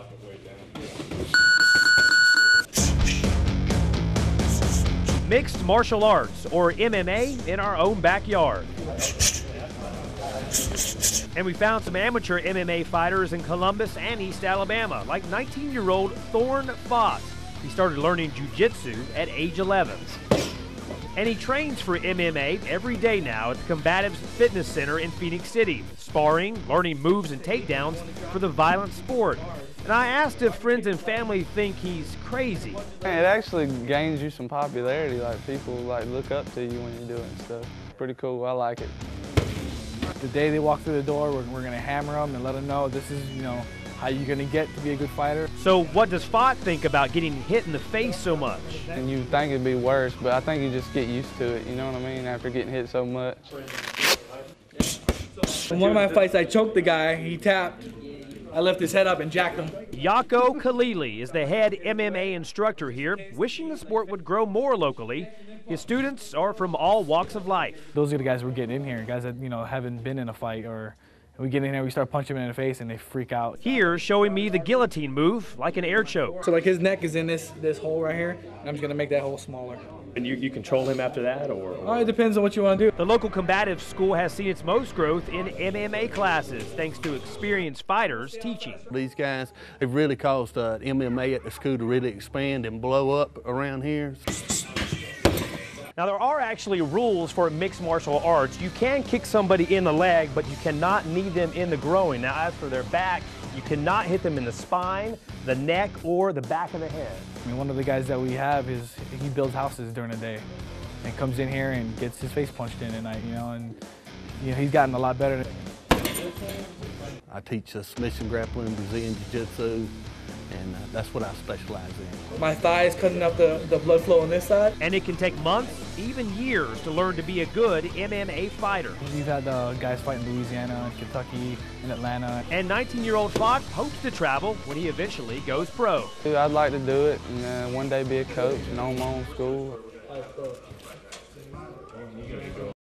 lock it way down. Mixed martial arts, or MMA, in our own backyard. And we found some amateur MMA fighters in Columbus and East Alabama, like 19-year-old Thorne Foss. He started learning jiu-jitsu at age 11. And he trains for MMA every day now at the Combatives Fitness Center in Phenix City, sparring, learning moves and takedowns for the violent sport. And I asked if friends and family think he's crazy. It actually gains you some popularity. Like, people like look up to you when you're doing stuff. Pretty cool. I like it. The day they walk through the door, we're going to hammer them and let them know this is, you know, how you're going to get to be a good fighter. So what does Fott think about getting hit in the face so much? And you think it'd be worse, but I think you just get used to it, you know what I mean, after getting hit so much. In one of my fights, I choked the guy, he tapped, I lifted his head up and jacked him. Yako Khalili is the head MMA instructor here, wishing the sport would grow more locally. His students are from all walks of life. Those are the guys we're getting in here, guys that, you know, haven't been in a fight, or we get in there, we start punching him in the face, and they freak out. Here, showing me the guillotine move, like an air choke. So, like, his neck is in this hole right here, and I'm just going to make that hole smaller. And you control him after that, or? Oh, it depends on what you want to do. The local combative school has seen its most growth in MMA classes, thanks to experienced fighters teaching. These guys have really caused MMA at the school to really expand and blow up around here. Now, there are actually rules for mixed martial arts. You can kick somebody in the leg, but you cannot knee them in the groin. Now, as for their back, you cannot hit them in the spine, the neck, or the back of the head. I mean, one of the guys that we have is, he builds houses during the day and comes in here and gets his face punched in at night, you know, and you know, he's gotten a lot better. I teach submission grappling, Brazilian jiu-jitsu, and that's what I specialize in. My thigh is cutting up the blood flow on this side. And it can take months, even years, to learn to be a good MMA fighter. We've had guys fight in Louisiana, Kentucky, and Atlanta. And 19-year-old Fox hopes to travel when he eventually goes pro. Dude, I'd like to do it and one day be a coach and own my own school.